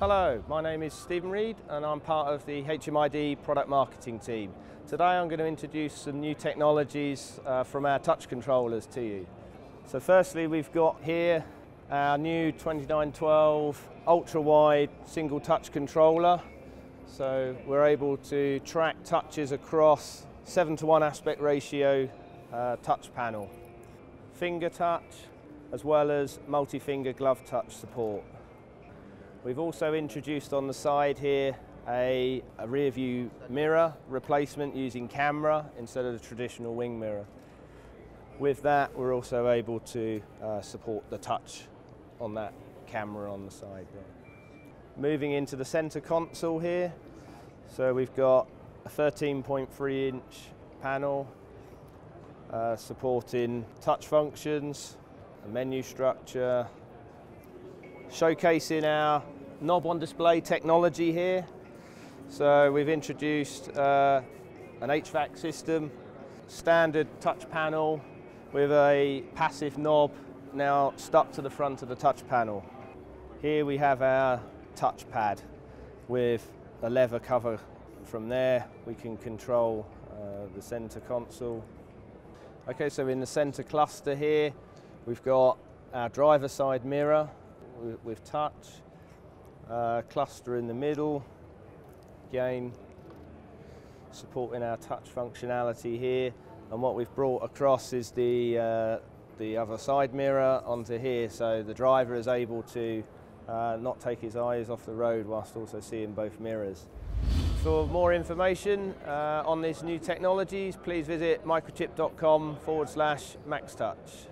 Hello, my name is Stephen Reed and I'm part of the HMID product marketing team. Today I'm going to introduce some new technologies from our touch controllers to you. So firstly we've got here our new 2912 ultra-wide single touch controller. So we're able to track touches across 7:1 aspect ratio touch panel. Finger touch as well as multi-finger glove touch support. We've also introduced on the side here a rear view mirror replacement using camera instead of the traditional wing mirror. With that, we're also able to support the touch on that camera on the side there. Moving into the center console here, so we've got a 13.3 inch panel supporting touch functions, a menu structure, showcasing our Knob-on-Display technology here. So we've introduced an HVAC system, standard touch panel with a passive knob now stuck to the front of the touch panel. Here we have our touch pad with a lever cover. From there we can control the center console. Okay, so in the center cluster here we've got our driver side mirror with touch, cluster in the middle, again supporting our touch functionality here, and what we've brought across is the other side mirror onto here, so the driver is able to not take his eyes off the road whilst also seeing both mirrors. For more information on these new technologies, please visit microchip.com/maXTouch.